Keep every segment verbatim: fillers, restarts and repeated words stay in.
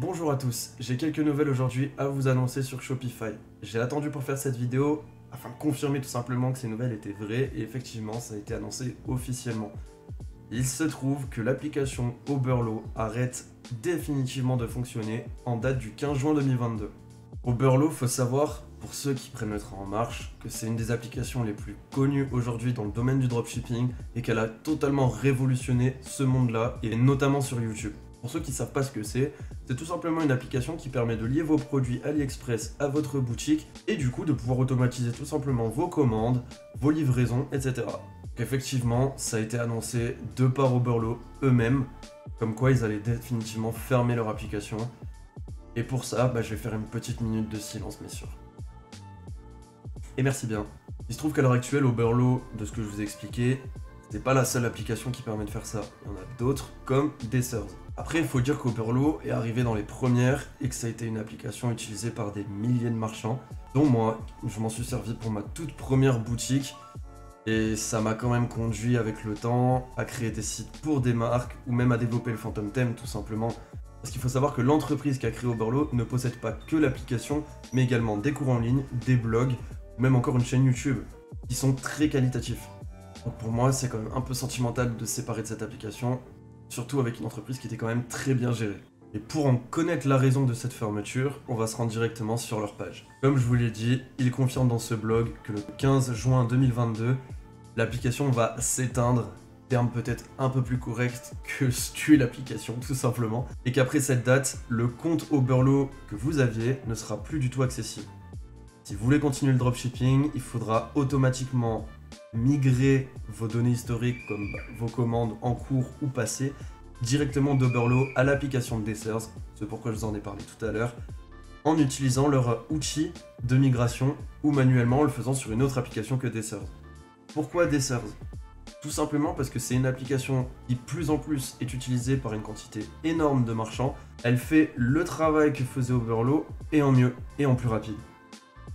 Bonjour à tous, j'ai quelques nouvelles aujourd'hui à vous annoncer sur Shopify. J'ai attendu pour faire cette vidéo afin de confirmer tout simplement que ces nouvelles étaient vraies et effectivement ça a été annoncé officiellement. Il se trouve que l'application Oberlo arrête définitivement de fonctionner en date du quinze juin deux mille vingt-deux. Oberlo, faut savoir, pour ceux qui prennent le train en marche, que c'est une des applications les plus connues aujourd'hui dans le domaine du dropshipping et qu'elle a totalement révolutionné ce monde-là et notamment sur YouTube. Pour ceux qui ne savent pas ce que c'est, c'est tout simplement une application qui permet de lier vos produits Aliexpress à votre boutique et du coup de pouvoir automatiser tout simplement vos commandes, vos livraisons, et cetera. Donc effectivement, ça a été annoncé de par Oberlo eux-mêmes, comme quoi ils allaient définitivement fermer leur application. Et pour ça, bah, je vais faire une petite minute de silence, messieurs. Et merci bien. Il se trouve qu'à l'heure actuelle, Oberlo, de ce que je vous ai expliqué, c'est pas la seule application qui permet de faire ça. Il y en a d'autres, comme Dessers. Après, il faut dire qu'Oberlo est arrivé dans les premières et que ça a été une application utilisée par des milliers de marchands, dont moi, je m'en suis servi pour ma toute première boutique. Et ça m'a quand même conduit avec le temps à créer des sites pour des marques ou même à développer le Phantom Thème, tout simplement. Parce qu'il faut savoir que l'entreprise qui a créé Oberlo ne possède pas que l'application, mais également des cours en ligne, des blogs, ou même encore une chaîne YouTube, qui sont très qualitatifs. Donc pour moi, c'est quand même un peu sentimental de se séparer de cette application, surtout avec une entreprise qui était quand même très bien gérée. Et pour en connaître la raison de cette fermeture, on va se rendre directement sur leur page. Comme je vous l'ai dit, ils confirment dans ce blog que le quinze juin deux mille vingt-deux, l'application va s'éteindre, terme peut-être un peu plus correct que se tuer l'application tout simplement, et qu'après cette date, le compte Oberlo que vous aviez ne sera plus du tout accessible. Si vous voulez continuer le dropshipping, il faudra automatiquement migrer vos données historiques comme vos commandes en cours ou passées directement d'Oberlo à l'application de Dsers, c'est pourquoi je vous en ai parlé tout à l'heure, en utilisant leur outil de migration ou manuellement en le faisant sur une autre application que Dsers. Pourquoi Dsers? Tout simplement parce que c'est une application qui de plus en plus est utilisée par une quantité énorme de marchands. Elle fait le travail que faisait Oberlo et en mieux et en plus rapide.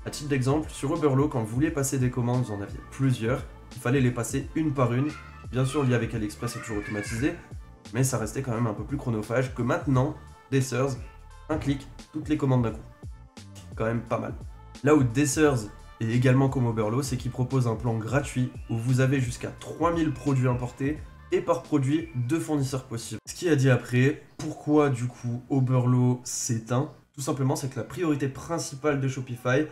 A titre d'exemple, sur Oberlo, quand vous vouliez passer des commandes, vous en aviez plusieurs, il fallait les passer une par une. Bien sûr, lié avec Aliexpress, c'est toujours automatisé, mais ça restait quand même un peu plus chronophage que maintenant, Dessers, un clic, toutes les commandes d'un coup. Quand même pas mal. Là où Dessers est également comme Oberlo, c'est qu'il propose un plan gratuit où vous avez jusqu'à trois mille produits importés et par produit, deux fournisseurs possibles. Ce qui a dit après, pourquoi du coup Oberlo s'éteint? Tout simplement, c'est que la priorité principale de Shopify,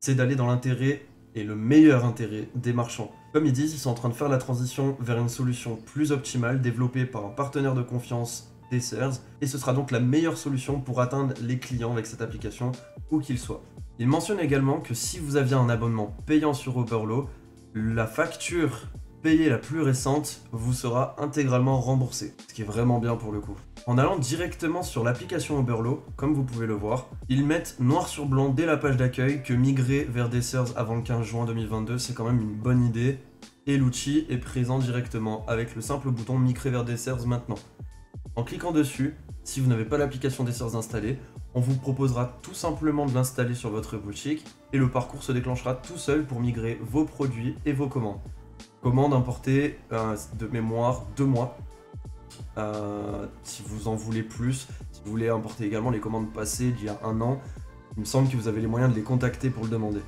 c'est d'aller dans l'intérêt et le meilleur intérêt des marchands. Comme ils disent, ils sont en train de faire la transition vers une solution plus optimale développée par un partenaire de confiance, Dsers, et ce sera donc la meilleure solution pour atteindre les clients avec cette application, où qu'ils soient. Ils mentionnent également que si vous aviez un abonnement payant sur Oberlo, la facture payée la plus récente vous sera intégralement remboursée, ce qui est vraiment bien pour le coup. En allant directement sur l'application Oberlo, comme vous pouvez le voir, ils mettent noir sur blanc dès la page d'accueil que migrer vers Dsers avant le quinze juin deux mille vingt-deux, c'est quand même une bonne idée, et l'outil est présent directement avec le simple bouton migrer vers Dsers maintenant. En cliquant dessus, si vous n'avez pas l'application Dsers installée, on vous proposera tout simplement de l'installer sur votre boutique et le parcours se déclenchera tout seul pour migrer vos produits et vos commandes. Commandes importées euh, de mémoire deux mois. Euh, si vous en voulez plus, si vous voulez importer également les commandes passées d'il y a un an, il me semble que vous avez les moyens de les contacter pour le demander.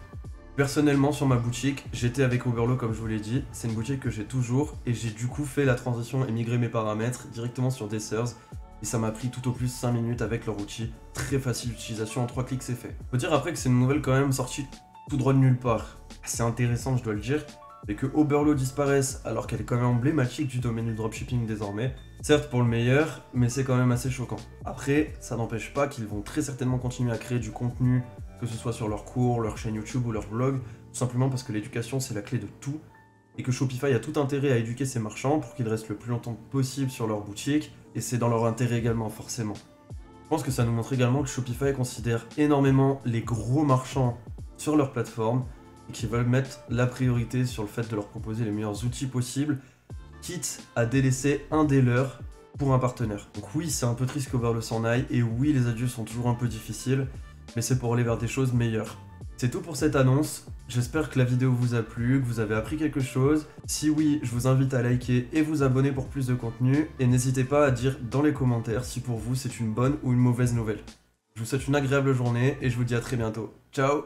Personnellement, sur ma boutique, j'étais avec Oberlo comme je vous l'ai dit, c'est une boutique que j'ai toujours et j'ai du coup fait la transition et migré mes paramètres directement sur Dsers et ça m'a pris tout au plus cinq minutes avec leur outil, très facile d'utilisation, en trois clics c'est fait. Faut dire après que c'est une nouvelle quand même sortie tout droit de nulle part, c'est intéressant je dois le dire. Et que Oberlo disparaisse alors qu'elle est quand même emblématique du domaine du dropshipping désormais, certes pour le meilleur, mais c'est quand même assez choquant. Après, ça n'empêche pas qu'ils vont très certainement continuer à créer du contenu, que ce soit sur leurs cours, leur chaîne YouTube ou leur blog, tout simplement parce que l'éducation c'est la clé de tout, et que Shopify a tout intérêt à éduquer ses marchands pour qu'ils restent le plus longtemps possible sur leur boutique, et c'est dans leur intérêt également forcément. Je pense que ça nous montre également que Shopify considère énormément les gros marchands sur leur plateforme, et qui veulent mettre la priorité sur le fait de leur proposer les meilleurs outils possibles, quitte à délaisser un des leurs pour un partenaire. Donc oui, c'est un peu triste qu'Oberlo s'en aille, et oui, les adieux sont toujours un peu difficiles, mais c'est pour aller vers des choses meilleures. C'est tout pour cette annonce, j'espère que la vidéo vous a plu, que vous avez appris quelque chose. Si oui, je vous invite à liker et vous abonner pour plus de contenu, et n'hésitez pas à dire dans les commentaires si pour vous c'est une bonne ou une mauvaise nouvelle. Je vous souhaite une agréable journée et je vous dis à très bientôt. Ciao!